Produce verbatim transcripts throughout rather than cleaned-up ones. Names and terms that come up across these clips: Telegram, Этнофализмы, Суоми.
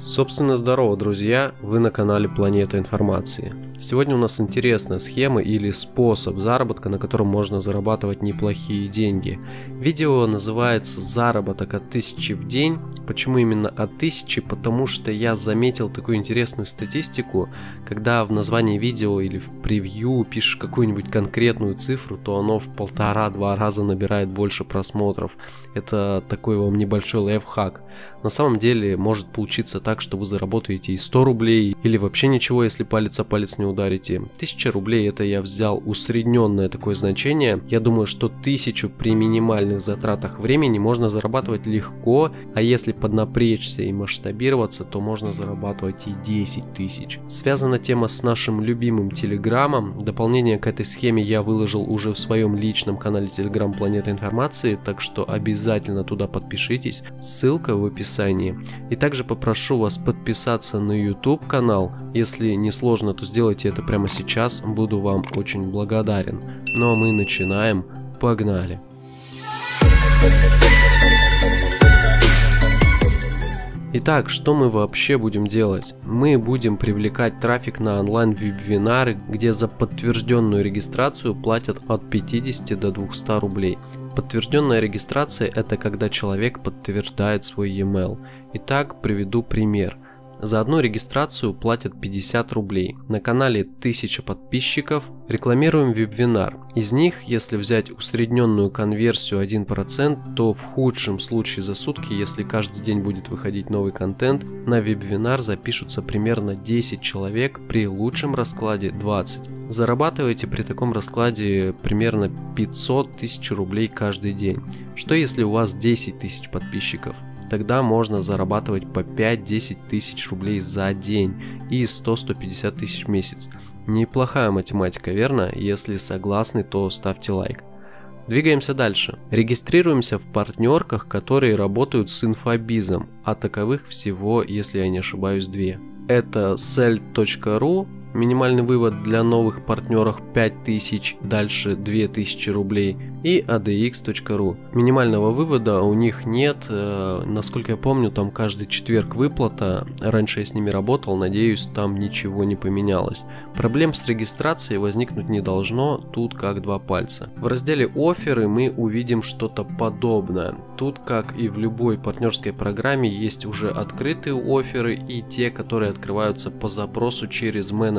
Собственно, здорово, друзья, вы на канале Планета Информации. Сегодня у нас интересная схема или способ заработка, на котором можно зарабатывать неплохие деньги. Видео называется «Заработок от тысячи в день». Почему именно от тысячи? Потому что я заметил такую интересную статистику, когда в названии видео или в превью пишешь какую-нибудь конкретную цифру, то оно в полтора-два раза набирает больше просмотров. Это такой вам небольшой лайфхак. На самом деле может получиться так, так что вы заработаете и сто рублей, или вообще ничего, если палец о палец не ударите. Тысяча рублей — это я взял усредненное такое значение. Я думаю, что тысячу при минимальных затратах времени можно зарабатывать легко, а если поднапрячься и масштабироваться, то можно зарабатывать и десять тысяч. Связана тема с нашим любимым Телеграмом. Дополнение к этой схеме я выложил уже в своем личном канале Telegram Планета Информации, так что обязательно туда подпишитесь, ссылка в описании. И также попрошу вас подписаться на YouTube канал. Если не сложно, то сделайте это прямо сейчас, буду вам очень благодарен. Ну а мы начинаем, погнали! Итак, что мы вообще будем делать? Мы будем привлекать трафик на онлайн-вебинары, где за подтвержденную регистрацию платят от пятидесяти до двухсот рублей. Подтвержденная регистрация — это когда человек подтверждает свой e-mail. Итак, приведу пример. За одну регистрацию платят пятьдесят рублей. На канале тысяча подписчиков. Рекламируем вебинар. Из них, если взять усредненную конверсию один процент, то в худшем случае за сутки, если каждый день будет выходить новый контент, на вебинар запишутся примерно десять человек, при лучшем раскладе двадцать. Зарабатываете при таком раскладе примерно пятьсот тысяч рублей каждый день. Что если у вас десять тысяч подписчиков? Тогда можно зарабатывать по пять-десять тысяч рублей за день и сто-сто пятьдесят тысяч в месяц. Неплохая математика, верно? Если согласны, то ставьте лайк. Двигаемся дальше. Регистрируемся в партнерках, которые работают с инфобизом, а таковых всего, если я не ошибаюсь, две. Это sell точка ру. Минимальный вывод для новых партнеров пять тысяч, дальше две тысячи рублей, и а дэ икс точка ру. Минимального вывода у них нет, э, насколько я помню, там каждый четверг выплата. Раньше я с ними работал, надеюсь, там ничего не поменялось. Проблем с регистрацией возникнуть не должно, тут как два пальца. В разделе офферы мы увидим что-то подобное. Тут, как и в любой партнерской программе, есть уже открытые офферы и те, которые открываются по запросу через менеджера.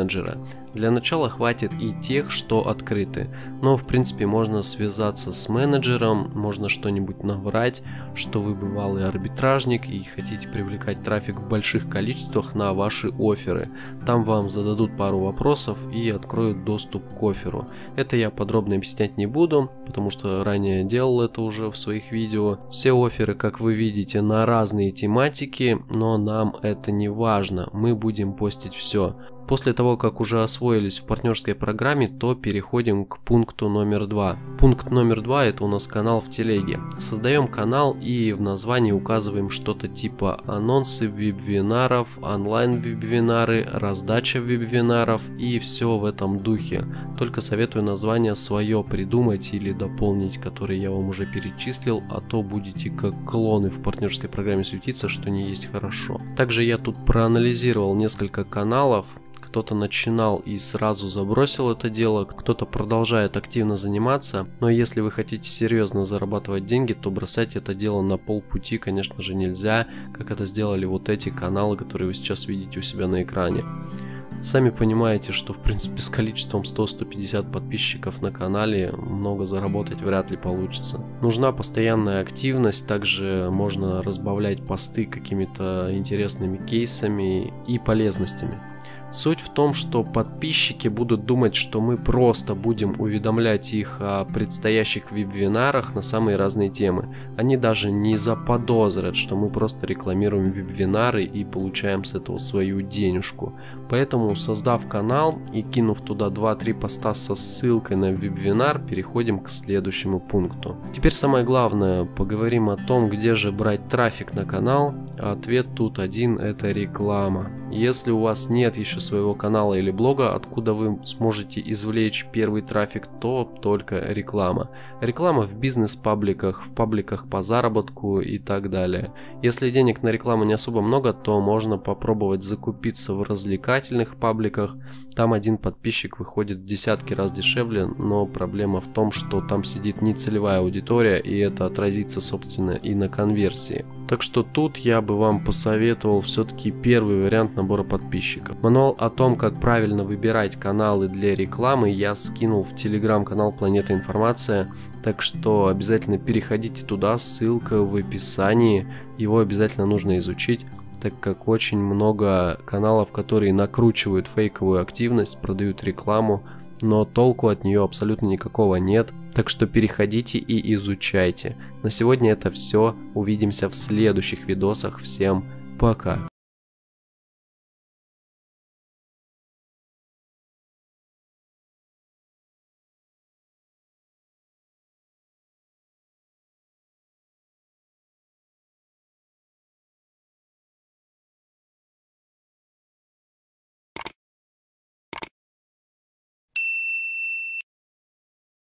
Для начала хватит и тех, что открыты, но в принципе можно связаться с менеджером, можно что-нибудь наврать, что вы бывалый арбитражник и хотите привлекать трафик в больших количествах на ваши офферы. Там вам зададут пару вопросов и откроют доступ к офферу. Это я подробно объяснять не буду, потому что ранее делал это уже в своих видео. Все офферы, как вы видите, на разные тематики, но нам это не важно, мы будем постить все. После того, как уже освоились в партнерской программе, то переходим к пункту номер два. Пункт номер два — это у нас канал в телеге. Создаем канал и в названии указываем что-то типа анонсы вебинаров, онлайн-вебинары, раздача вебинаров и все в этом духе. Только советую название свое придумать или дополнить, которые я вам уже перечислил, а то будете как клоны в партнерской программе светиться, что не есть хорошо. Также я тут проанализировал несколько каналов. Кто-то начинал и сразу забросил это дело, кто-то продолжает активно заниматься, но если вы хотите серьезно зарабатывать деньги, то бросать это дело на полпути, конечно же, нельзя, как это сделали вот эти каналы, которые вы сейчас видите у себя на экране. Сами понимаете, что в принципе с количеством сто-сто пятьдесят подписчиков на канале много заработать вряд ли получится. Нужна постоянная активность, также можно разбавлять посты какими-то интересными кейсами и полезностями. Суть в том, что подписчики будут думать, что мы просто будем уведомлять их о предстоящих вебинарах на самые разные темы. Они даже не заподозрят, что мы просто рекламируем вебинары и получаем с этого свою денежку. Поэтому, создав канал и кинув туда два-три поста со ссылкой на вебинар, переходим к следующему пункту. Теперь самое главное, поговорим о том, где же брать трафик на канал. Ответ тут один — это реклама. Если у вас нет еще своего канала или блога, откуда вы сможете извлечь первый трафик, то только реклама. Реклама в бизнес-пабликах, в пабликах по заработку и так далее. Если денег на рекламу не особо много, то можно попробовать закупиться в развлекательных пабликах. Там один подписчик выходит в десятки раз дешевле, но проблема в том, что там сидит нецелевая аудитория, и это отразится, собственно, и на конверсии. Так что тут я бы вам посоветовал все-таки первый вариант набора подписчиков. Мануал о том, как правильно выбирать каналы для рекламы, я скинул в телеграм-канал Планета Информация, так что обязательно переходите туда, ссылка в описании, его обязательно нужно изучить, так как очень много каналов, которые накручивают фейковую активность, продают рекламу, но толку от нее абсолютно никакого нет. Так что переходите и изучайте. На сегодня это все. Увидимся в следующих видосах. Всем пока.